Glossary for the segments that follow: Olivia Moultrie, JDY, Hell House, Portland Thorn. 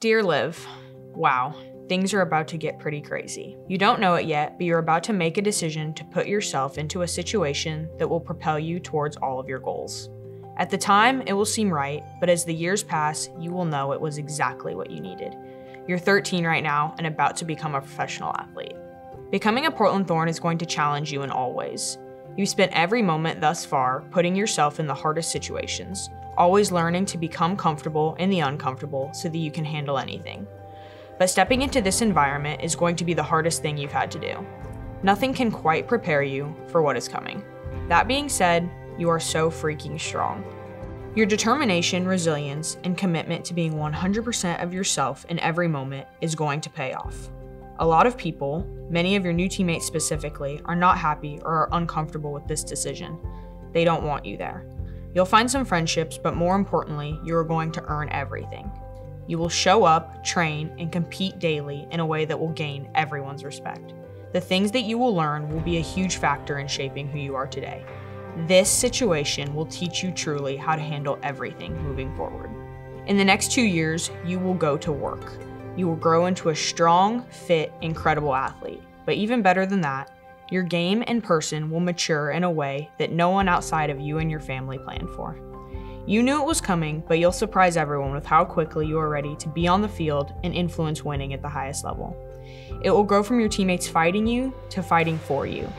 Dear Liv, wow, things are about to get pretty crazy. You don't know it yet, but you're about to make a decision to put yourself into a situation that will propel you towards all of your goals. At the time, it will seem right, but as the years pass, you will know it was exactly what you needed. You're 13 right now and about to become a professional athlete. Becoming a Portland Thorn is going to challenge you in all ways. You've spent every moment thus far putting yourself in the hardest situations, always learning to become comfortable in the uncomfortable so that you can handle anything. But stepping into this environment is going to be the hardest thing you've had to do. Nothing can quite prepare you for what is coming. That being said, you are so freaking strong. Your determination, resilience, and commitment to being 100% of yourself in every moment is going to pay off. A lot of people, many of your new teammates specifically, are not happy or are uncomfortable with this decision. They don't want you there. You'll find some friendships, but more importantly, you are going to earn everything. You will show up, train, and compete daily in a way that will gain everyone's respect. The things that you will learn will be a huge factor in shaping who you are today. This situation will teach you truly how to handle everything moving forward. In the next 2 years, you will go to work. You will grow into a strong, fit, incredible athlete. But even better than that, your game and person will mature in a way that no one outside of you and your family planned for. You knew it was coming, but you'll surprise everyone with how quickly you are ready to be on the field and influence winning at the highest level. It will grow from your teammates fighting you to fighting for you.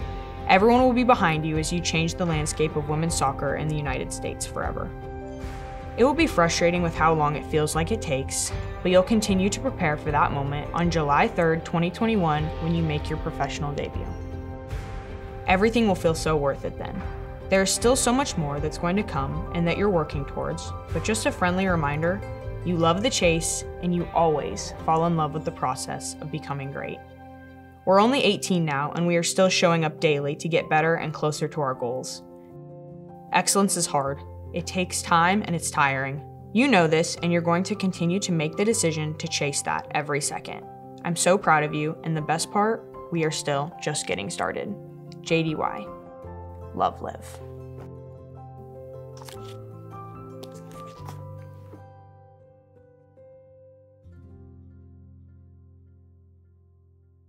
Everyone will be behind you as you change the landscape of women's soccer in the United States forever. It will be frustrating with how long it feels like it takes, but you'll continue to prepare for that moment on July 3rd, 2021, when you make your professional debut. Everything will feel so worth it then. There is still so much more that's going to come and that you're working towards, but just a friendly reminder, you love the chase and you always fall in love with the process of becoming great. We're only 18 now and we are still showing up daily to get better and closer to our goals. Excellence is hard. It takes time and it's tiring. You know this, and you're going to continue to make the decision to chase that every second. I'm so proud of you, and the best part, we are still just getting started. JDY. Love, Liv.